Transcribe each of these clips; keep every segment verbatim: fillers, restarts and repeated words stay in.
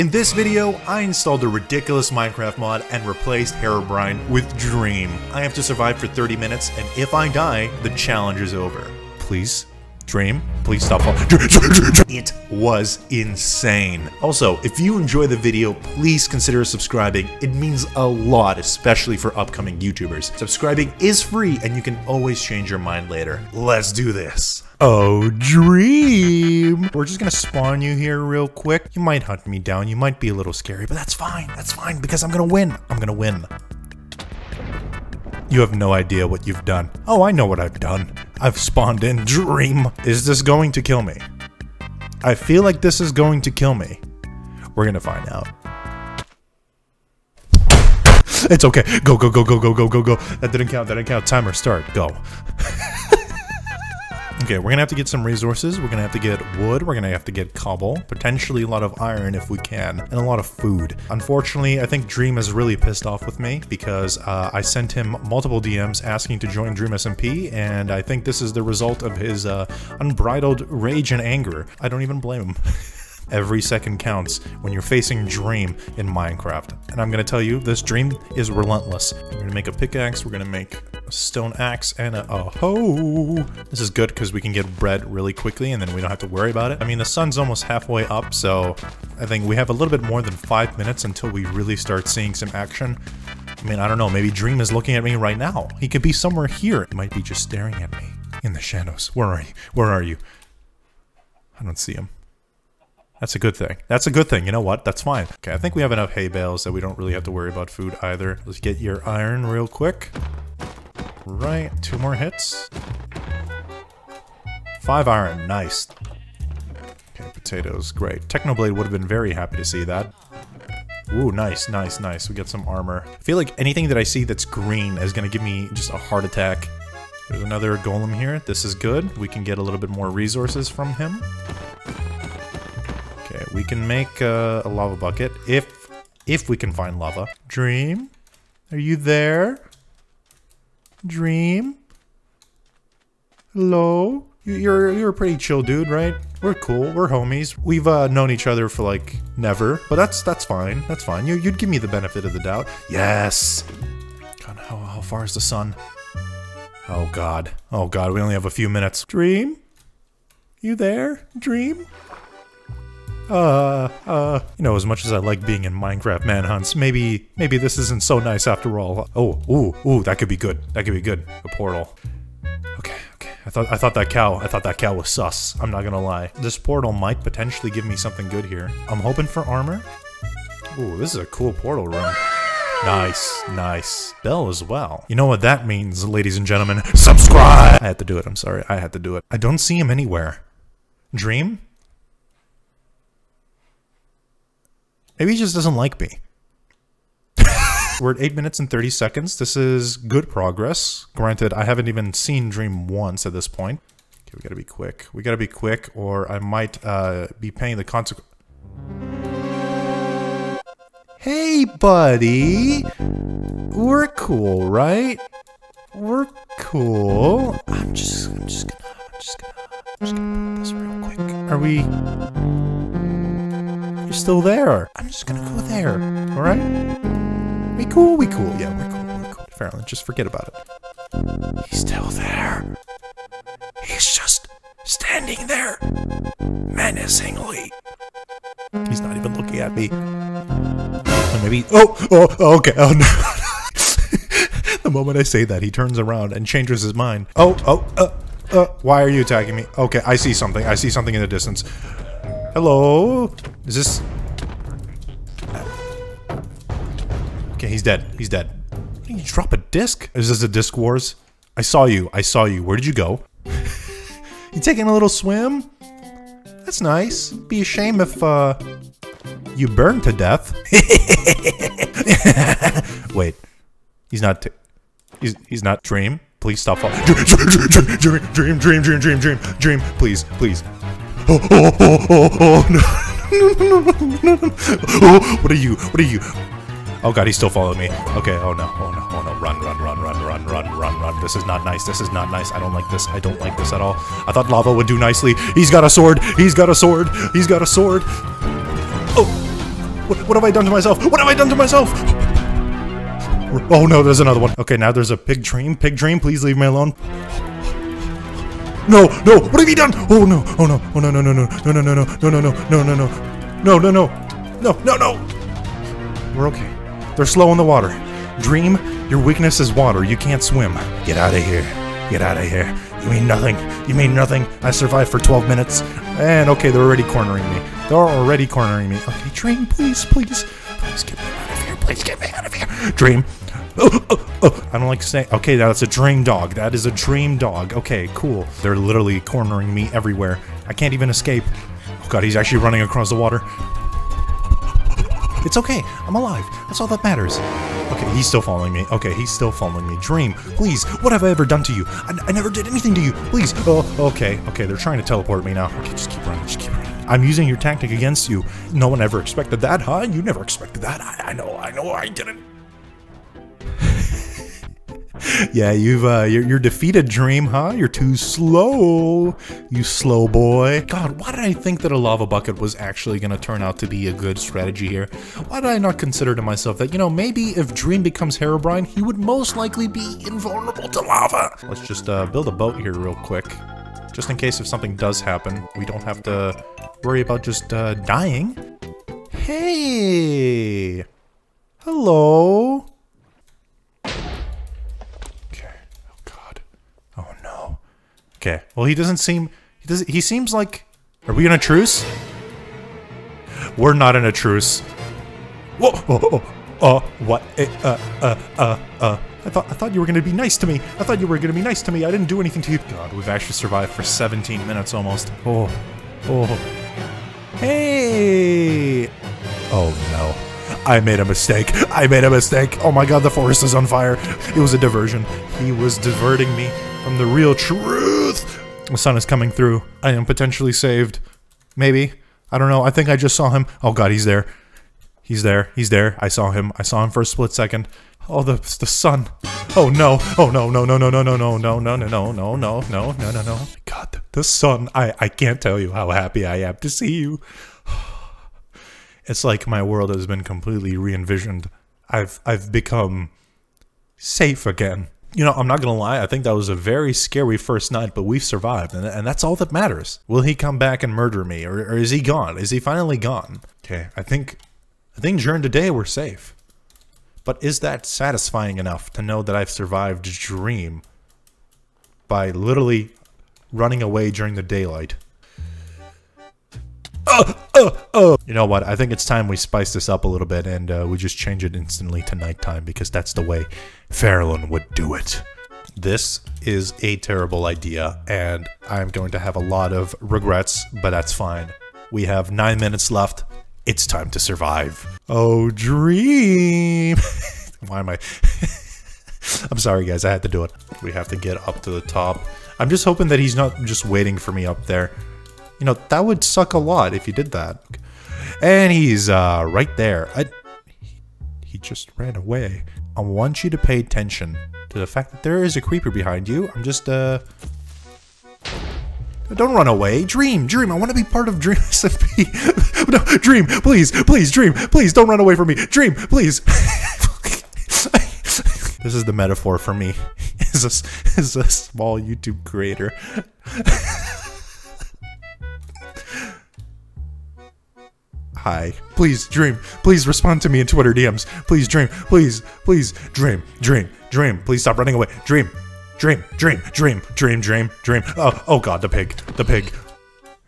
In this video, I installed a ridiculous Minecraft mod and replaced Herobrine with Dream. I have to survive for thirty minutes, and if I die, the challenge is over. Please? Dream, please stop falling. It was insane. Also, if you enjoy the video, please consider subscribing. It means a lot, especially for upcoming YouTubers. Subscribing is free and you can always change your mind later. Let's do this. Oh, Dream. We're just gonna spawn you here real quick. You might hunt me down. You might be a little scary, but that's fine. That's fine because I'm gonna win. I'm gonna win. You have no idea what you've done. Oh, I know what I've done. I've spawned in Dream. Is this going to kill me? I feel like this is going to kill me. We're gonna find out. It's okay. Go, go, go, go, go, go, go, go. That didn't count, that didn't count. Timer start, go. Okay, we're gonna have to get some resources. We're gonna have to get wood. We're gonna have to get cobble. Potentially a lot of iron if we can, and a lot of food. Unfortunately, I think Dream is really pissed off with me because uh, I sent him multiple D Ms asking to join Dream S M P, and I think this is the result of his uh, unbridled rage and anger. I don't even blame him. Every second counts when you're facing Dream in Minecraft. And I'm gonna tell you, this Dream is relentless. We're gonna make a pickaxe, we're gonna make a stone axe, and a, a hoe. This is good because we can get bread really quickly and then we don't have to worry about it. I mean, the sun's almost halfway up, so I think we have a little bit more than five minutes until we really start seeing some action. I mean, I don't know, maybe Dream is looking at me right now. He could be somewhere here. He might be just staring at me in the shadows. Where are you? Where are you? I don't see him. That's a good thing. That's a good thing. You know what? That's fine. Okay, I think we have enough hay bales that we don't really have to worry about food either. Let's get your iron real quick. Right, two more hits. Five iron, nice. Okay, potatoes, great. Technoblade would have been very happy to see that. Ooh, nice, nice, nice. We got some armor. I feel like anything that I see that's green is gonna give me just a heart attack. There's another golem here. This is good. We can get a little bit more resources from him. We can make uh, a lava bucket, if if we can find lava. Dream? Are you there? Dream? Hello? You're, you're a pretty chill dude, right? We're cool, we're homies. We've uh, known each other for like, never. But that's that's fine, that's fine. You, you'd give me the benefit of the doubt. Yes! God, how, how far is the sun? Oh god, oh god, we only have a few minutes. Dream? You there? Dream? Uh, uh, you know, as much as I like being in Minecraft manhunts, maybe, maybe this isn't so nice after all. Oh, ooh, ooh, that could be good. That could be good. The portal. Okay, okay. I thought, I thought that cow, I thought that cow was sus. I'm not gonna lie. This portal might potentially give me something good here. I'm hoping for armor. Ooh, this is a cool portal room. Nice, nice. Bell as well. You know what that means, ladies and gentlemen. Subscribe! I had to do it, I'm sorry. I had to do it. I don't see him anywhere. Dream? Maybe he just doesn't like me. We're at eight minutes and thirty seconds. This is good progress. Granted, I haven't even seen Dream once at this point. Okay, we gotta be quick. We gotta be quick, or I might uh, be paying the consequence. Hey, buddy! We're cool, right? We're cool. I'm just, I'm just gonna, I'm just gonna, I'm just gonna put this real quick. Are we... You're still there. I'm just gonna go there. All right? We cool, we cool. Yeah, we're cool, we're cool. Farelyn, just forget about it. He's still there. He's just standing there. Menacingly. He's not even looking at me. Or maybe... Oh! Oh! Oh, okay. Oh, no. The moment I say that, he turns around and changes his mind. Oh! Oh! Uh! Uh! Why are you attacking me? Okay, I see something. I see something in the distance. Hello? Is this... Okay, he's dead. He's dead. Did you drop a disc? Is this a Disc Wars? I saw you. I saw you. Where did you go? You taking a little swim? That's nice. It'd be a shame if, uh... you burned to death. Wait. He's not... T he's, he's not... Dream? Please stop falling. Dream, dream, dream, dream, dream, dream, dream, dream. Please, please. Oh, oh, oh, oh, oh, no, no, no, no, no, no, oh, what are you, what are you? Oh god, he still followed me. Okay, oh no, oh no, oh no, run, run, run, run, run, run, run, run. This is not nice, this is not nice, I don't like this, I don't like this at all. I thought lava would do nicely. He's got a sword, he's got a sword, he's got a sword. Oh, What, what have I done to myself? What have I done to myself? Oh no, there's another one. Okay, now there's a pig dream. Pig dream, please leave me alone. No, no, what have you done? Oh no, oh no, oh no, no, no, no, no, no, no, no, no, no, no, no, no, no, no, no, no, no, no, no. We're okay. They're slow in the water. Dream, your weakness is water. You can't swim. Get out of here. Get out of here. You mean nothing. You mean nothing. I survived for twelve minutes. And okay, they're already cornering me. They're already cornering me. Okay, Dream, please, please. Please get me out of here. Please get me out of here. Dream. Oh, oh, oh. I don't like saying. Okay, that's a dream dog. That is a dream dog. Okay, cool. They're literally cornering me everywhere. I can't even escape. Oh god, he's actually running across the water. It's okay. I'm alive. That's all that matters. Okay, he's still following me. Okay, he's still following me. Dream, please. What have I ever done to you? I, I never did anything to you. Please. Oh, okay. Okay, they're trying to teleport me now. Okay, just keep running. Just keep running. I'm using your tactic against you. No one ever expected that, huh? You never expected that. I, I know. I know. I didn't. Yeah, you've uh, you're, you're defeated, Dream, huh? You're too slow, you slow boy. God, why did I think that a lava bucket was actually gonna turn out to be a good strategy here? Why did I not consider to myself that, you know, maybe if Dream becomes Herobrine, he would most likely be invulnerable to lava. Let's just uh, build a boat here real quick, just in case if something does happen, we don't have to worry about just uh, dying. Hey, hello. Okay, well he doesn't seem, he doesn't, he seems like, are we in a truce? We're not in a truce. Whoa, oh, oh, uh, what, uh, uh, uh, uh, I thought, I thought you were gonna be nice to me, I thought you were gonna be nice to me, I didn't do anything to you. God, we've actually survived for seventeen minutes almost. Oh, oh, hey, oh no. I made a mistake. I made a mistake. Oh my god, the forest is on fire. It was a diversion. He was diverting me from the real truth. The sun is coming through. I am potentially saved. Maybe. I don't know. I think I just saw him. Oh god, he's there. He's there. He's there. I saw him. I saw him for a split second. Oh, the the sun. Oh no. Oh no, no, no, no, no, no, no, no, no, no, no, no, no, no, no, no, no. God, the sun. I, I can't tell you how happy I am to see you. It's like my world has been completely re-envisioned. I've I've become safe again. You know, I'm not gonna lie, I think that was a very scary first night, but we've survived, and, and that's all that matters. Will he come back and murder me, or, or is he gone? Is he finally gone? Okay, I think, I think during today we're safe. But is that satisfying enough to know that I've survived Dream by literally running away during the daylight? Uh, uh, uh. You know what, I think it's time we spice this up a little bit and uh, we just change it instantly to nighttime because that's the way Farelyn would do it. This is a terrible idea and I'm going to have a lot of regrets, but that's fine. We have nine minutes left. It's time to survive. Oh, Dream. Why am I? I'm sorry guys, I had to do it. We have to get up to the top. I'm just hoping that he's not just waiting for me up there. You know, that would suck a lot if you did that. And he's uh, right there. I, he, he just ran away. I want you to pay attention to the fact that there is a creeper behind you. I'm just, uh... Don't run away. Dream, Dream, I want to be part of Dream S M P. No, Dream, please, please, Dream, please, don't run away from me. Dream, please. This is the metaphor for me as a, as a small YouTube creator. Hi. Please, Dream. Please respond to me in Twitter D Ms. Please, Dream. Please, please, Dream, Dream, Dream. Please stop running away. Dream, Dream, Dream, Dream, Dream, Dream, Dream. Oh, oh God, the pig, the pig.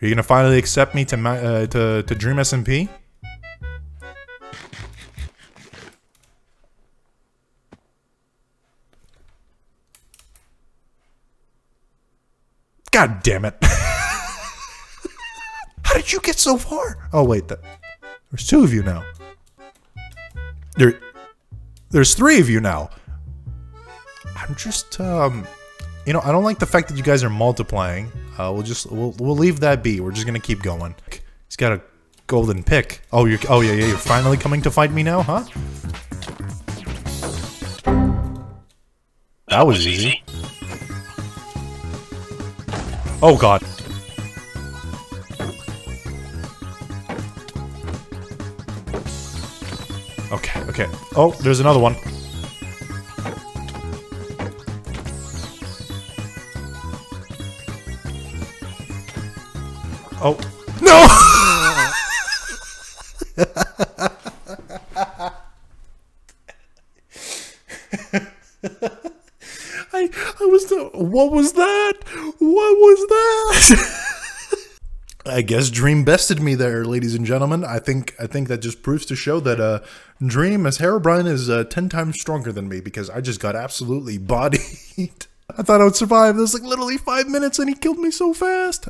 Are you gonna finally accept me to my uh, to to Dream S M P? God damn it! How did you get so far? Oh wait, that. There's two of you now. There, there's three of you now. I'm just, um, you know, I don't like the fact that you guys are multiplying. Uh, we'll just, we'll, we'll leave that be. We're just gonna keep going. He's got a golden pick. Oh, you're, oh yeah, yeah, you're finally coming to fight me now, huh? That was easy. Oh God. Okay, okay. Oh, there's another one. Oh. No! I, I was the, what was that? What was that? I guess Dream bested me there, ladies and gentlemen. I think I think that just proves to show that uh, Dream as Herobrine is uh, ten times stronger than me, because I just got absolutely bodied. I thought I would survive. That was like literally five minutes and he killed me so fast.